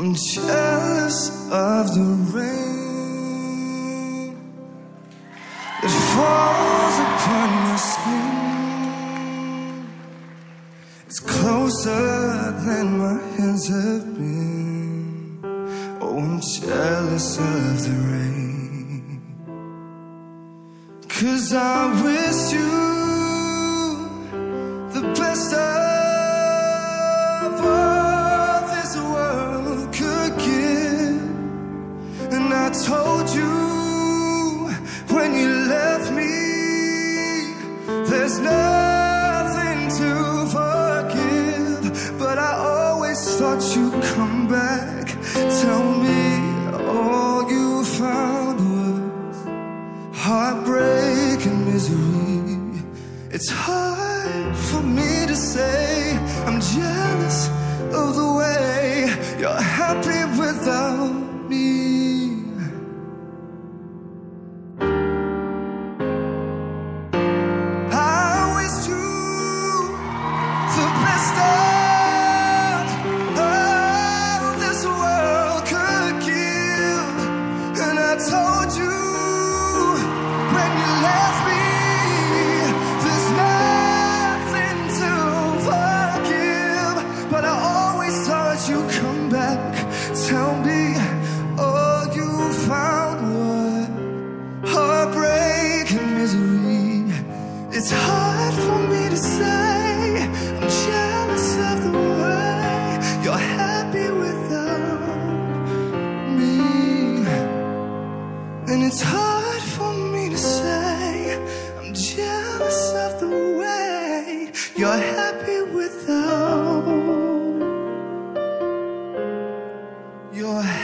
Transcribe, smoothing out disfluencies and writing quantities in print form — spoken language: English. I'm jealous of the rain that falls upon my skin. It's closer than my hands have been. Oh, I'm jealous of the rain, 'cause I wish you the best of all I told you when you left me, there's nothing to forgive. But I always thought you'd come back. Tell me all you found was heartbreak and misery. It's hard for me to say I'm jealous of the way you're happy without me. It's hard for me to say I'm jealous of the way you're happy without me. And it's hard for me to say I'm jealous of the way you're happy without your